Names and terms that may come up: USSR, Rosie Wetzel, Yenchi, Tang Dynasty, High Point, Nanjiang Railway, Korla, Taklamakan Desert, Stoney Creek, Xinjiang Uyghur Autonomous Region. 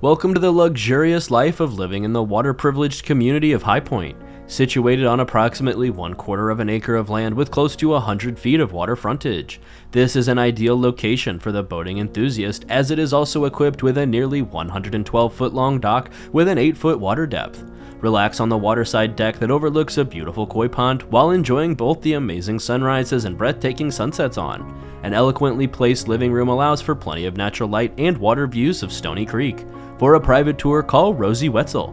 Welcome to the luxurious life of living in the water-privileged community of High Point, situated on approximately 1/4 of an acre of land with close to 100 feet of water frontage. This is an ideal location for the boating enthusiast, as it is also equipped with a nearly 112-foot-long dock with an 8-foot water depth. Relax on the waterside deck that overlooks a beautiful koi pond while enjoying both the amazing sunrises and breathtaking sunsets on. An eloquently placed living room allows for plenty of natural light and water views of Stoney Creek. For a private tour, call Rosie Wetzel.